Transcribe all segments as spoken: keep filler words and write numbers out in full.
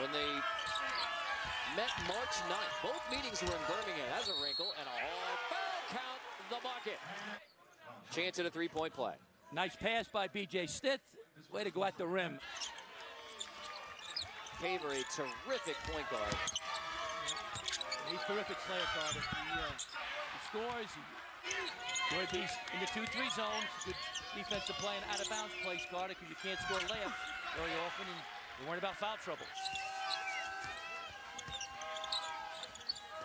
when they met March ninth. Both meetings were in Birmingham. That's a wrinkle, and a hard foul count the bucket. Chance at a three-point play. Nice pass by B J. Stith. Way to go at the rim. Caver, a terrific point guard. He's a terrific player, Carter. He, uh, he scores. Northeast in the two three zone. Good defensive play and out-of-bounds plays, Carter, because you can't score layups very often, and you're worried about foul trouble.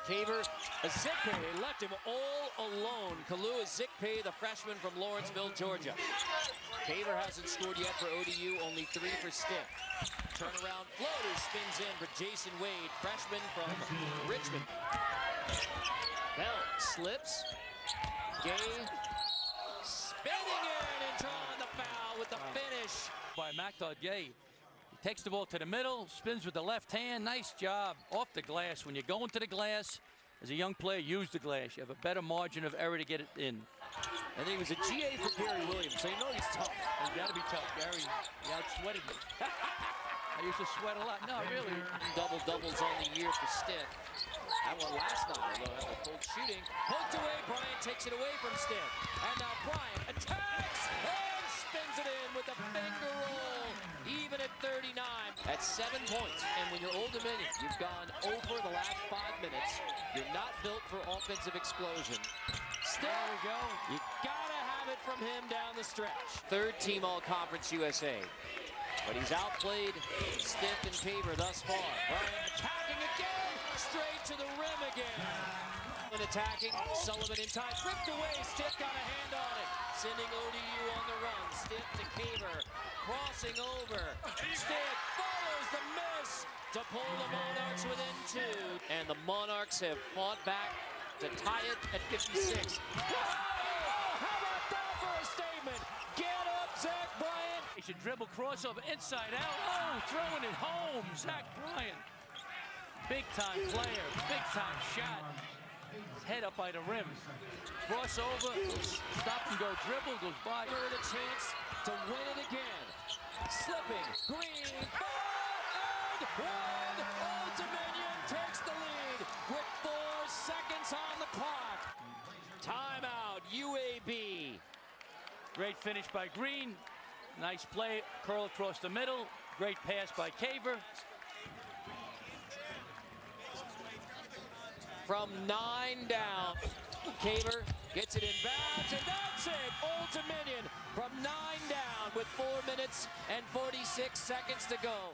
Caver, Ezikpe left him all alone. Kalu Ezikpe, the freshman from Lawrenceville, Georgia. Caver hasn't scored yet for O D U, only three for Stith. Turnaround floater spins in for Jason Wade, freshman from Richmond. Bell slips. Gay spinning in and drawing the foul with the finish. By Mac Todd Gay. He takes the ball to the middle, spins with the left hand. Nice job off the glass. When you're going to the glass, as a young player, use the glass. You have a better margin of error to get it in. And he was a G A for Gary Williams, so you know he's tough. He's got to be tough, Gary. He outsweated me. I used to sweat a lot. No, really. Double doubles on the year for Stith. That one last night, although that was cold shooting. Poked away, Bryant takes it away from Stith. And now Bryant attacks and spins it in with a finger roll, even at thirty-nine. That's seven points, and when you're Old Dominion, you've gone over the last five minutes. You're not built for offensive explosion. Stith, there we go. You gotta have it from him down the stretch. Third team All-Conference U S A. But he's outplayed Stith and Caver thus far. Bryant attacking again, straight to the rim again. And attacking, Sullivan in time, ripped away, Stith got a hand on it. Sending O D U on the run, Stith to Caver, crossing over. Stith follows the miss to pull the Monarchs within two. And the Monarchs have fought back to tie it at fifty-six. He should dribble crossover inside out. Oh, throwing it home. Zack Bryant. Big time player. Big time shot. His head up by the rim. Crossover. Stop and go dribble. Goes by. Here's a chance to win it again. Slipping. Green. Ball. And one. Old Dominion takes the lead with four seconds on the clock. Timeout. U A B. Great finish by Green. Nice play, curl across the middle. Great pass by Caver. From nine down, Caver gets it inbounds, and that's it. Old Dominion from nine down with four minutes and forty-six seconds to go.